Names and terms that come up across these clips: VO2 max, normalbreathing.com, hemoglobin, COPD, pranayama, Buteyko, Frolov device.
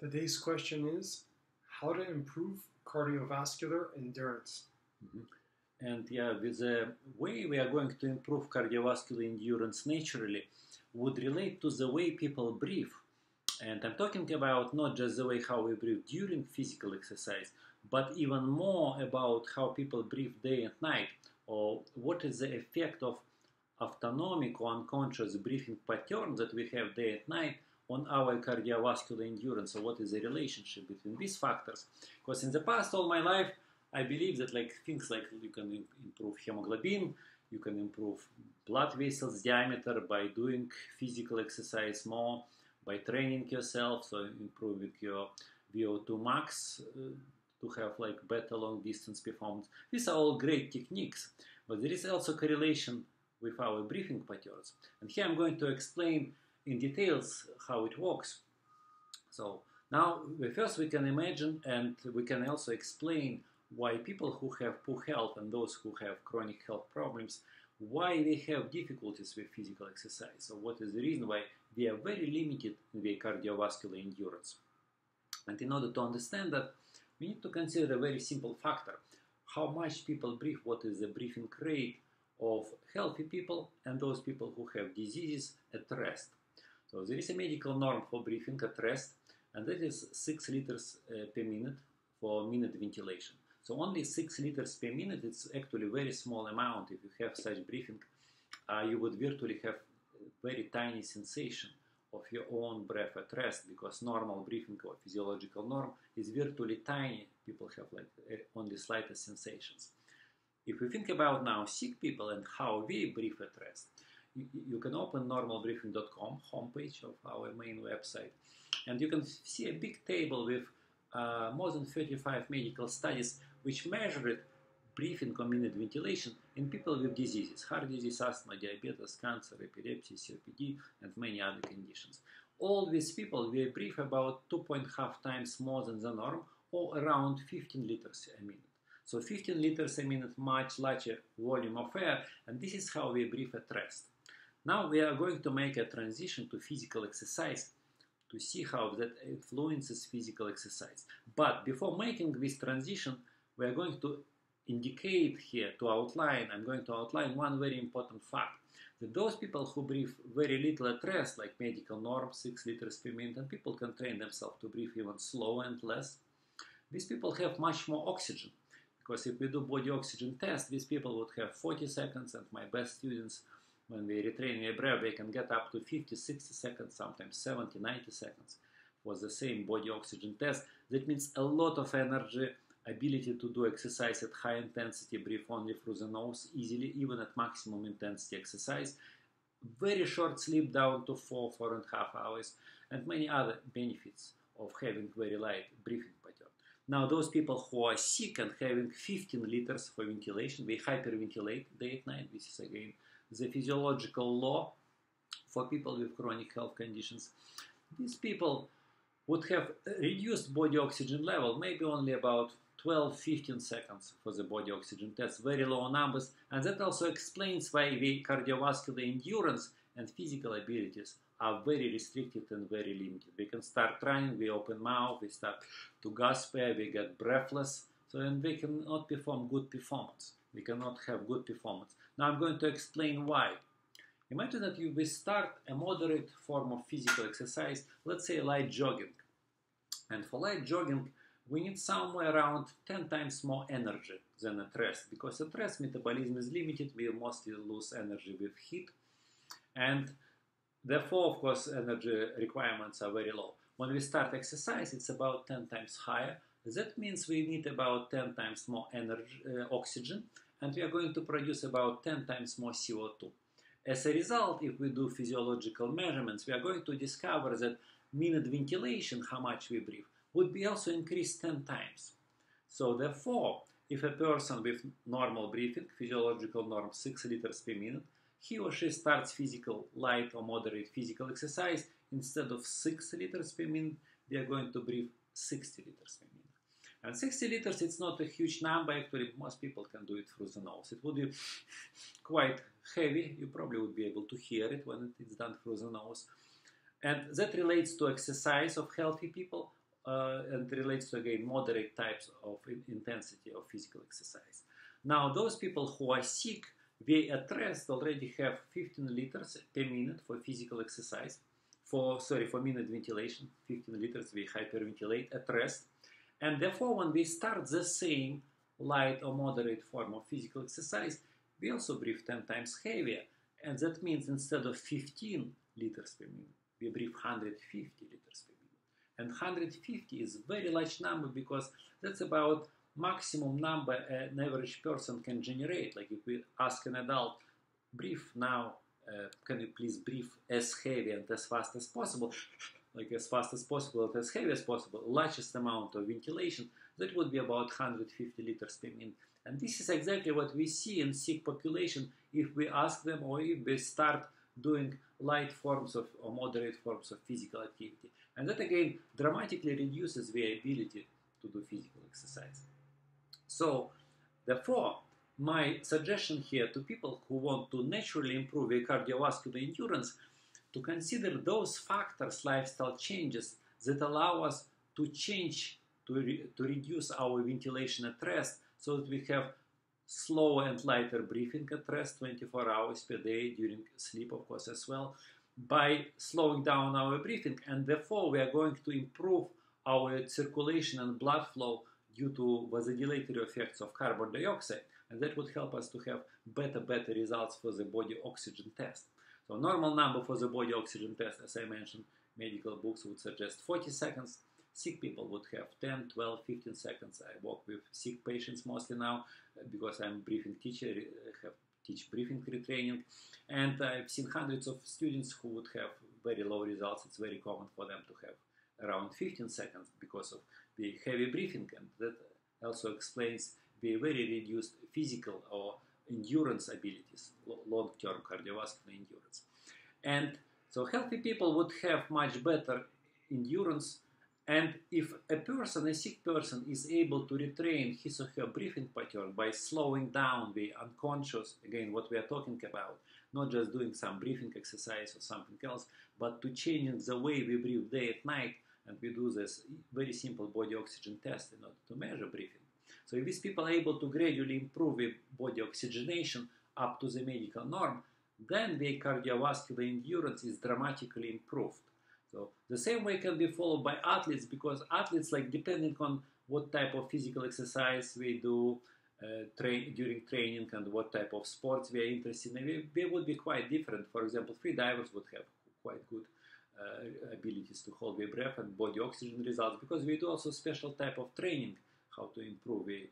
Today's question is how to improve cardiovascular endurance. And with the way we are going to improve cardiovascular endurance naturally would relate to the way people breathe. And I'm talking about not just the way how we breathe during physical exercise, but even more about how people breathe day and night, or what is the effect of autonomic or unconscious breathing pattern that we have day and night on our cardiovascular endurance. So what is the relationship between these factors? Because in the past, all my life, I believe that things like you can improve hemoglobin, you can improve blood vessels diameter by doing physical exercise more, by training yourself, so improving your VO2 max to have better long distance performance. These are all great techniques, but there is also correlation with our breathing patterns. And here I'm going to explain in details how it works. So now first we can imagine, and we can also explain why people who have poor health and those who have chronic health problems, why they have difficulties with physical exercise. So what is the reason why they are very limited in their cardiovascular endurance? And in order to understand that, we need to consider a very simple factor: how much people breathe, what is the breathing rate of healthy people and those people who have diseases at rest. So there is a medical norm for breathing at rest, and that is 6 liters per minute for minute ventilation. So only 6 liters per minute, it's actually a very small amount. If you have such breathing, you would virtually have very tiny sensation of your own breath at rest, because normal breathing or physiological norm is virtually tiny. People have only slightest sensations. If we think about now sick people and how we breathe at rest, you can open normalbreathing.com, homepage of our main website, and you can see a big table with more than 35 medical studies which measured breathing or minute ventilation in people with diseases: heart disease, asthma, diabetes, cancer, epilepsy, COPD, and many other conditions. All these people, we breathe about 2.5 times more than the norm, or around 15 liters a minute. So 15 liters a minute, much larger volume of air, and this is how we breathe at rest. Now we are going to make a transition to physical exercise to see how that influences physical exercise. But before making this transition, we are going to indicate here, I'm going to outline one very important fact: that those people who breathe very little at rest, like medical norm, 6 liters per minute, and people can train themselves to breathe even slower and less, these people have much more oxygen. Because if we do body oxygen test, these people would have 40 seconds, and my best students, when they retrain their breath, they can get up to 50, 60 seconds, sometimes 70, 90 seconds for the same body oxygen test. That means a lot of energy, ability to do exercise at high intensity, breathe only through the nose easily, even at maximum intensity exercise, very short sleep down to 4.5 hours, and many other benefits of having very light breathing pattern. Now, those people who are sick and having 15 liters for ventilation, they hyperventilate day and night. This is again the physiological law for people with chronic health conditions. These people would have reduced body oxygen level, maybe only about 12-15 seconds for the body oxygen test, very low numbers, and that also explains why the cardiovascular endurance and physical abilities are very restricted and very limited. We can start trying, we open mouth, we start to gasp air, we get breathless, and we cannot perform good performance. We cannot have good performance. Now I'm going to explain why. Imagine that you will start a moderate form of physical exercise, let's say light jogging. And for light jogging, we need somewhere around 10 times more energy than at rest, because at rest metabolism is limited, we mostly lose energy with heat, and therefore, of course, energy requirements are very low. When we start exercise, it's about 10 times higher. That means we need about 10 times more energy, oxygen, and we are going to produce about 10 times more CO2. As a result, if we do physiological measurements, we are going to discover that minute ventilation, how much we breathe, would be also increased 10 times. So therefore, if a person with normal breathing, physiological norm 6 liters per minute, he or she starts physical, light or moderate physical exercise, instead of 6 liters per minute, they are going to breathe 60 liters per minute. And 60 liters, it's not a huge number, actually most people can do it through the nose. It would be quite heavy, you probably would be able to hear it when it's done through the nose. And that relates to exercise of healthy people, and relates to, again, moderate types of intensity of physical exercise. Now, those people who are sick, they at rest already have 15 liters per minute for physical exercise, for minute ventilation, 15 liters we hyperventilate at rest. And therefore, when we start the same light or moderate form of physical exercise, we also breathe 10 times heavier. And that means instead of 15 liters per minute, we breathe 150 liters per minute. And 150 is a very large number because that's about maximum number an average person can generate. Like if we ask an adult, breathe now, can you please breathe as heavy and as fast as possible? Like as fast as possible and as heavy as possible, largest amount of ventilation, that would be about 150 liters per minute. And this is exactly what we see in sick population if we ask them or if they start doing light forms of or moderate forms of physical activity. And that again dramatically reduces their ability to do physical exercise. So therefore, my suggestion here to people who want to naturally improve their cardiovascular endurance to consider those factors, lifestyle changes that allow us to change, to reduce our ventilation at rest so that we have slower and lighter breathing at rest 24 hours per day during sleep, of course, as well, by slowing down our breathing. And therefore, we are going to improve our circulation and blood flow due to vasodilatory effects of carbon dioxide. And that would help us to have better results for the body oxygen test. So normal number for the body oxygen test, as I mentioned, medical books would suggest 40 seconds. Sick people would have 10, 12, 15 seconds. I work with sick patients mostly now because I'm a breathing teacher, I teach breathing retraining. And I've seen hundreds of students who would have very low results. It's very common for them to have around 15 seconds because of the heavy breathing. And that also explains the very reduced physical or endurance abilities, long-term cardiovascular endurance. And so healthy people would have much better endurance. And if a person, a sick person, is able to retrain his or her breathing pattern by slowing down the unconscious, again, what we are talking about, not just doing some breathing exercise or something else, but to changing the way we breathe day and night, and we do this very simple body oxygen test in order to measure breathing. So if these people are able to gradually improve their body oxygenation up to the medical norm, then their cardiovascular endurance is dramatically improved. So the same way can be followed by athletes, because athletes, like depending on what type of physical exercise we do during training and what type of sports we are interested in, they would be quite different. For example, free divers would have quite good abilities to hold their breath and body oxygen results, because we do also special type of training, how to improve the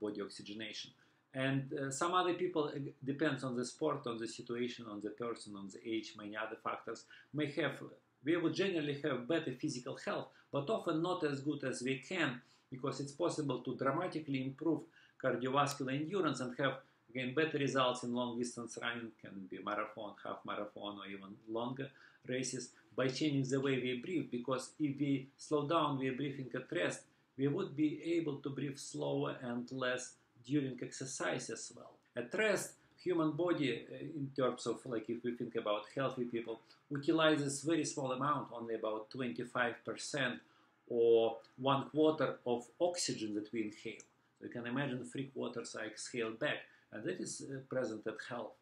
body oxygenation. And some other people, it depends on the sport, on the situation, on the person, on the age, many other factors, may have, we would generally have better physical health, but often not as good as we can, because it's possible to dramatically improve cardiovascular endurance and have, again, better results in long distance running, can be marathon, half marathon, or even longer races, by changing the way we breathe, because if we slow down, we are breathing at rest, we would be able to breathe slower and less during exercise as well. At rest, human body, in terms of, like, if we think about healthy people, utilizes very small amount, only about 25% or 1/4 of oxygen that we inhale. So you can imagine 3/4 are exhaled back, and that is present at health.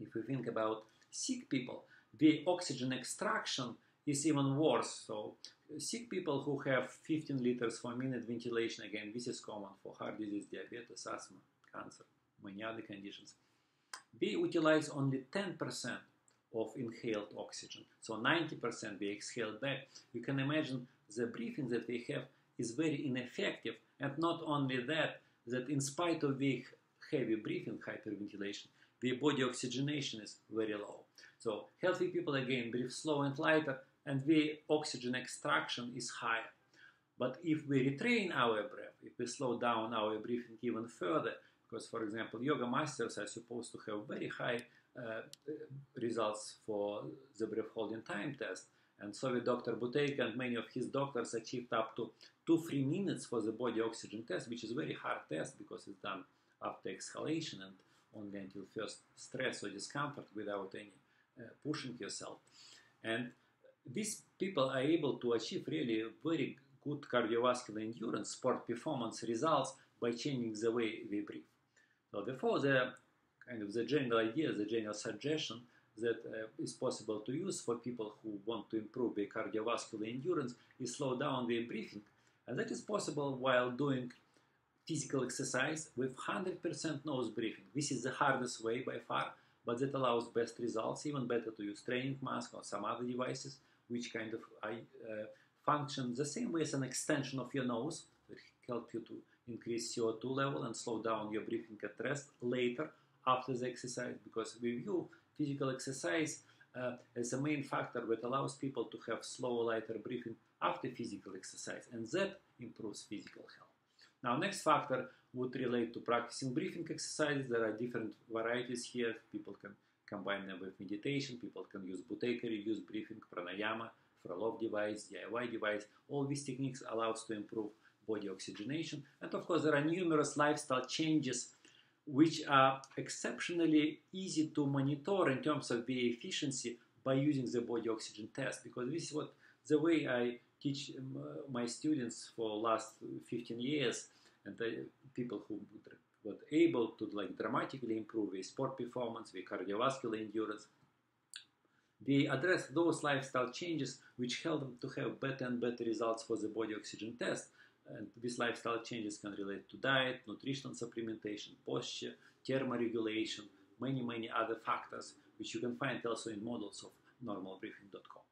If we think about sick people, the oxygen extraction is even worse. So sick people who have 15 liters per minute ventilation, again, this is common for heart disease, diabetes, asthma, cancer, many other conditions. They utilize only 10% of inhaled oxygen. So 90% they exhale back. You can imagine the breathing that they have is very ineffective. And not only that, that in spite of the heavy breathing, hyperventilation, the body oxygenation is very low. So healthy people, again, breathe slow and lighter, and the oxygen extraction is higher. But if we retrain our breath, if we slow down our breathing even further, because, for example, yoga masters are supposed to have very high results for the breath holding time test, and Soviet doctor Buteyko and many of his doctors achieved up to 2-3 minutes for the body oxygen test, which is a very hard test because it's done after exhalation and only until first stress or discomfort without any pushing yourself. And these people are able to achieve really very good cardiovascular endurance, sport performance results by changing the way we breathe. So therefore, the general idea, the general suggestion that is possible to use for people who want to improve their cardiovascular endurance is slow down their breathing. And that is possible while doing physical exercise with 100% nose breathing. This is the hardest way by far, but that allows best results. Even better to use training masks or some other devices which kind of function the same way as an extension of your nose, that help you to increase CO2 level and slow down your breathing at rest later after the exercise, because we view physical exercise as a main factor that allows people to have slower, lighter breathing after physical exercise, and that improves physical health. Now, next factor would relate to practicing breathing exercises. There are different varieties here. People can combine them with meditation. People can use Buteyko, reduce breathing, pranayama, Frolov device, DIY device. All these techniques allow us to improve body oxygenation. And of course, there are numerous lifestyle changes which are exceptionally easy to monitor in terms of VO2 efficiency by using the body oxygen test, because this is what the way I teach my students for the last 15 years, and people who were able to dramatically improve their sport performance, their cardiovascular endurance. They address those lifestyle changes which help them to have better and better results for the body oxygen test. And these lifestyle changes can relate to diet, nutritional supplementation, posture, thermoregulation, many, many other factors, which you can find also in models of normalbreathing.com.